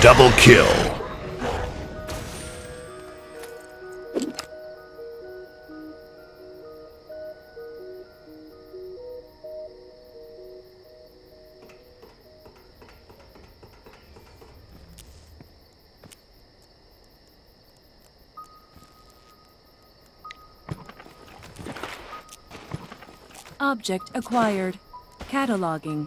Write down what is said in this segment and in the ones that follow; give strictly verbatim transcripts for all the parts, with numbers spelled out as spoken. Double kill. Object acquired. Cataloging.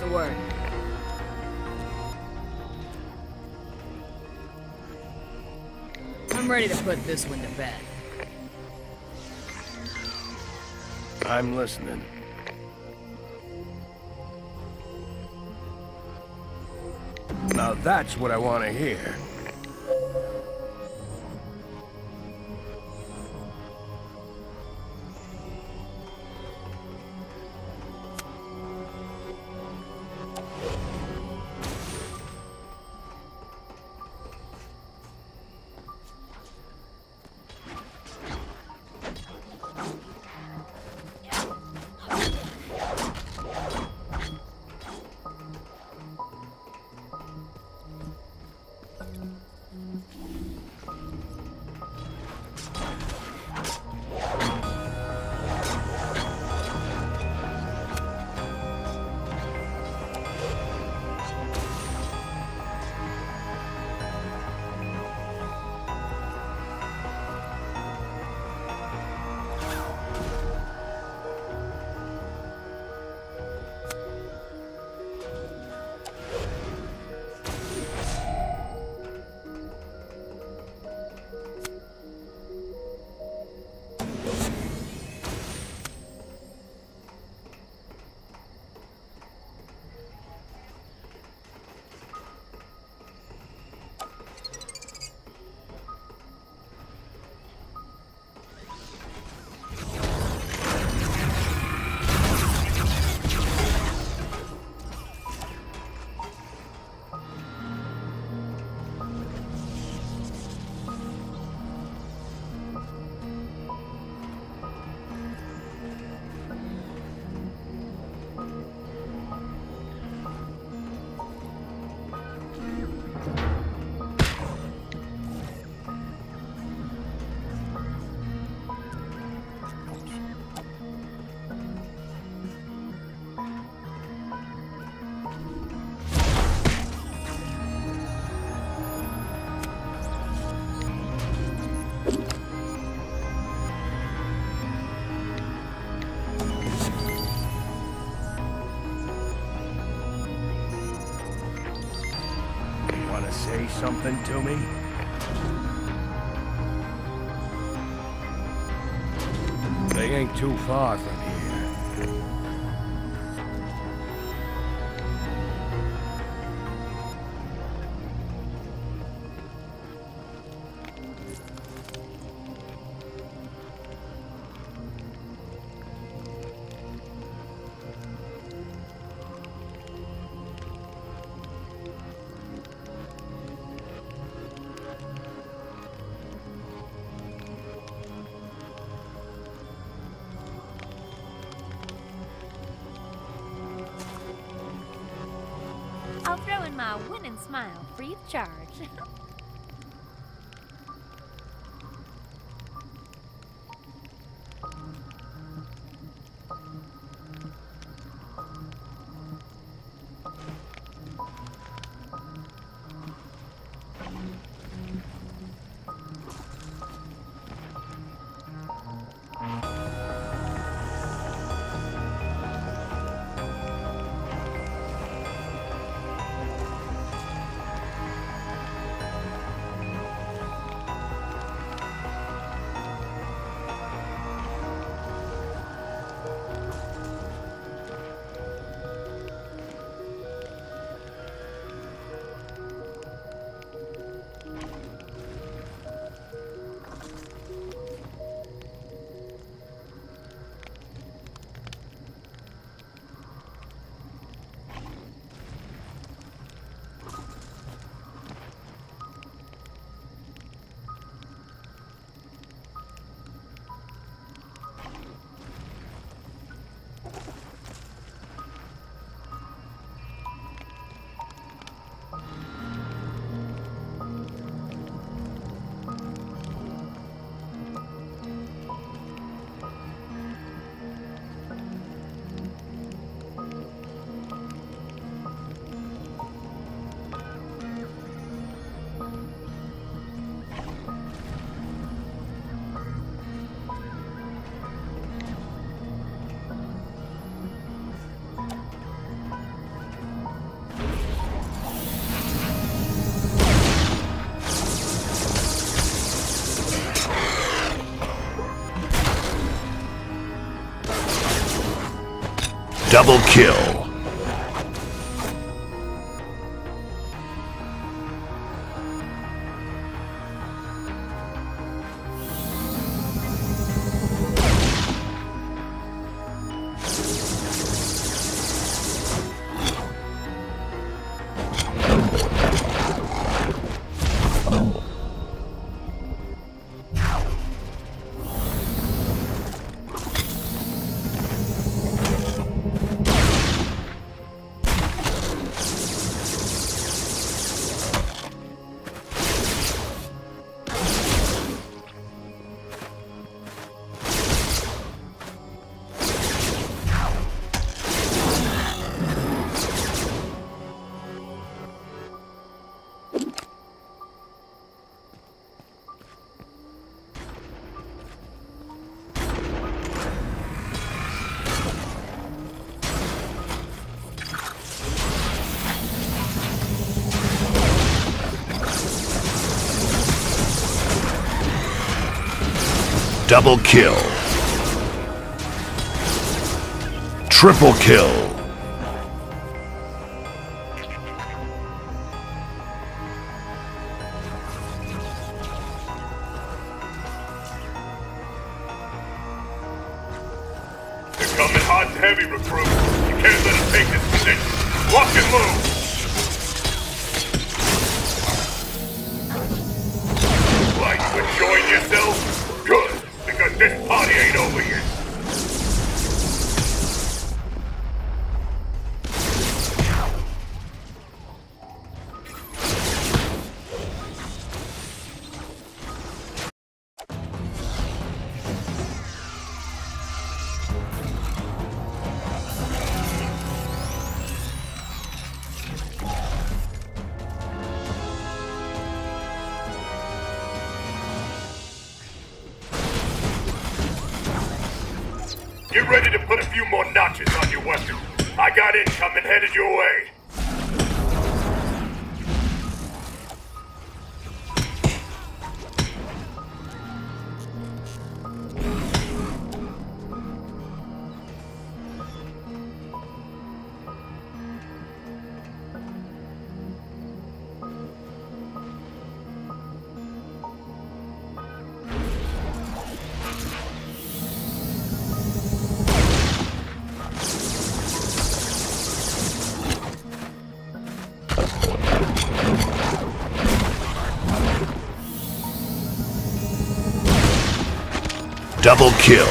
The word. I'm ready to put this one to bed. I'm listening. Now that's what I want to hear. say something to me? They ain't too far from here. I'll throw in my winning smile, free of charge. Double kill. Double kill. Triple kill. They're coming hot and heavy, recruit. You can't let them take this position. Lock and move. Get ready to put a few more notches on your weapon. I got incoming headed your way. Double kill.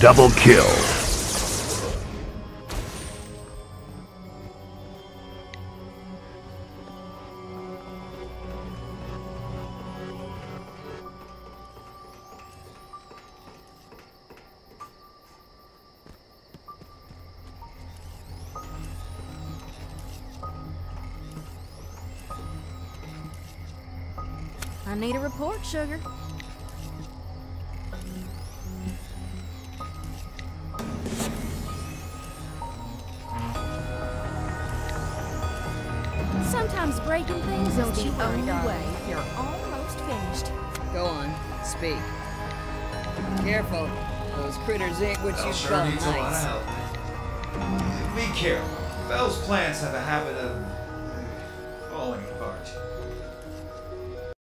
Double kill. I need a report, sugar. Sometimes breaking things is the only way. You're almost finished. Go on, speak. Careful, those critters ain't what you shot. Nice. Be careful. Those plants have a habit of